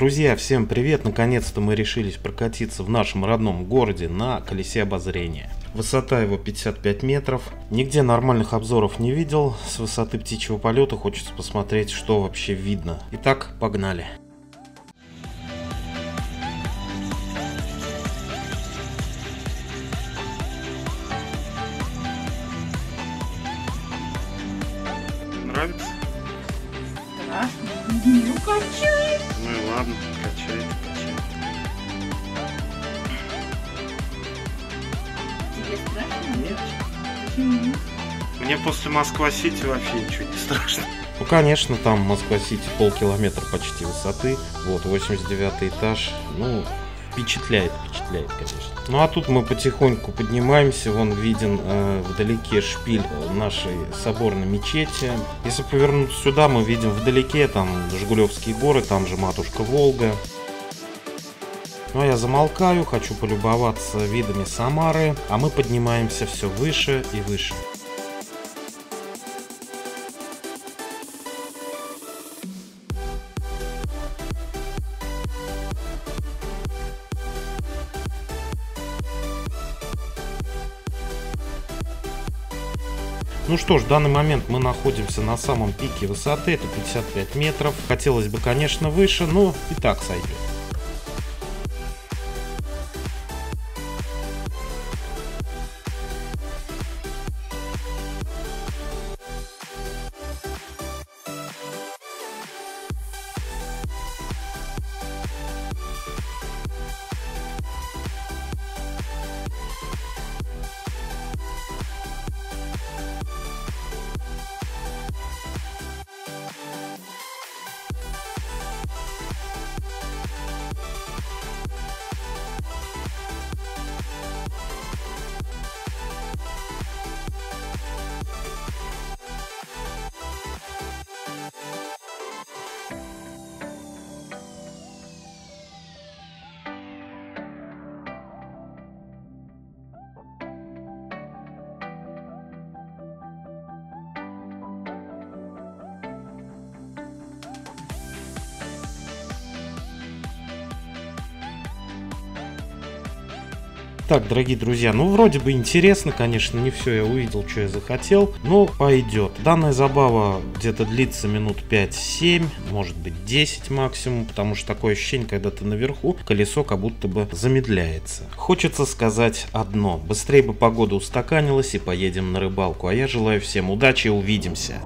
Друзья, всем привет! Наконец-то мы решились прокатиться в нашем родном городе на колесе обозрения. Высота его 55 метров. Нигде нормальных обзоров не видел. С высоты птичьего полета хочется посмотреть, что вообще видно. Итак, погнали! Нравится? Да. Ну, качает. Ну и ладно, качает, Тебе страшно? Нет. Почему? Мне после Москва-Сити вообще ничего не страшно. Ну, конечно, там Москва-Сити полкилометра почти высоты. Вот, 89 этаж. Ну, впечатляет, конечно. Ну а тут мы потихоньку поднимаемся, вон виден вдалеке шпиль нашей соборной мечети. Если повернуть сюда, мы видим вдалеке там Жигулевские горы, там же матушка Волга. Ну а я замолкаю, хочу полюбоваться видами Самары, а мы поднимаемся все выше и выше. Ну что ж, в данный момент мы находимся на самом пике высоты, это 55 метров. Хотелось бы, конечно, выше, но и так сойдет. Так, дорогие друзья, ну вроде бы интересно, конечно, не все я увидел, что я захотел, но пойдет. Данная забава где-то длится минут 5-7, может быть 10 максимум, потому что такое ощущение, когда ты наверху, колесо как будто бы замедляется. Хочется сказать одно, быстрее бы погода устаканилась и поедем на рыбалку, а я желаю всем удачи и увидимся.